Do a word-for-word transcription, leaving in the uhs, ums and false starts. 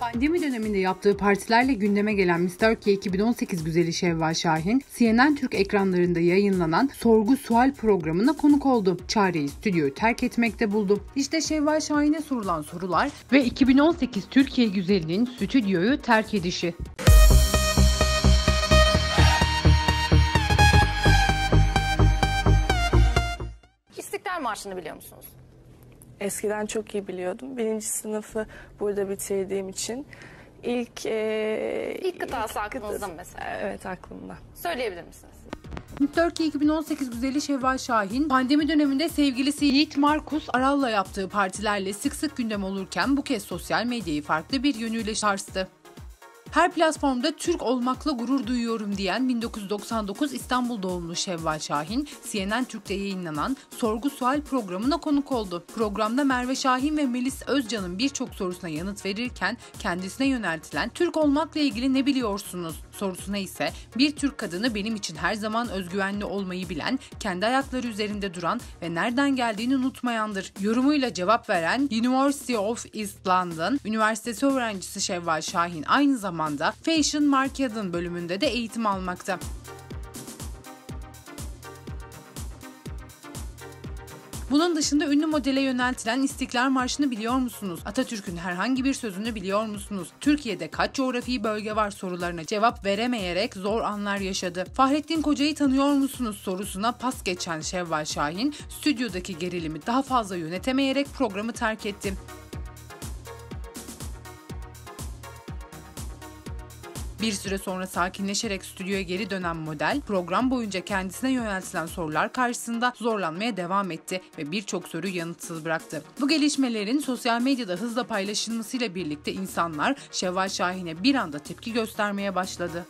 Pandemi döneminde yaptığı partilerle gündeme gelen Miss Turkey iki bin on sekiz güzeli Şevval Şahin, C N N Türk ekranlarında yayınlanan Sorgu Sual programına konuk oldu. Çareyi stüdyoyu terk etmekte buldu. İşte Şevval Şahin'e sorulan sorular ve iki bin on sekiz Türkiye güzelinin stüdyoyu terk edişi. İstiklal Marşı'nı biliyor musunuz? Eskiden çok iyi biliyordum. Birinci sınıfı burada bitirdiğim için ilk e, ilk kıtası aklınızda mı mesela? Evet, aklımda. Söyleyebilir misiniz? Miss Turkey iki bin on sekiz güzeli Şevval Şahin, pandemi döneminde sevgilisi Yiğit Markus Aralla yaptığı partilerle sık sık gündem olurken bu kez sosyal medyayı farklı bir yönüyle sarstı. Her platformda Türk olmakla gurur duyuyorum diyen bin dokuz yüz doksan dokuz İstanbul doğumlu Şevval Şahin, C N N Türk'te yayınlanan Sorgu Sual programına konuk oldu. Programda Merve Şahin ve Melis Özcan'ın birçok sorusuna yanıt verirken kendisine yöneltilen "Türk olmakla ilgili ne biliyorsunuz?" sorusuna ise "Bir Türk kadını benim için her zaman özgüvenli olmayı bilen, kendi ayakları üzerinde duran ve nereden geldiğini unutmayandır" yorumuyla cevap veren University of East London üniversitesi öğrencisi Şevval Şahin aynı zamanda Fashion Marketing bölümünde de eğitim almakta. Bunun dışında ünlü modele yöneltilen İstiklal Marşı'nı biliyor musunuz? Atatürk'ün herhangi bir sözünü biliyor musunuz? Türkiye'de kaç coğrafi bölge var sorularına cevap veremeyerek zor anlar yaşadı. Fahrettin Koca'yı tanıyor musunuz sorusuna pas geçen Şevval Şahin, stüdyodaki gerilimi daha fazla yönetemeyerek programı terk etti. Bir süre sonra sakinleşerek stüdyoya geri dönen model, program boyunca kendisine yöneltilen sorular karşısında zorlanmaya devam etti ve birçok soruyu yanıtsız bıraktı. Bu gelişmelerin sosyal medyada hızla paylaşılmasıyla birlikte insanlar Şevval Şahin'e bir anda tepki göstermeye başladı.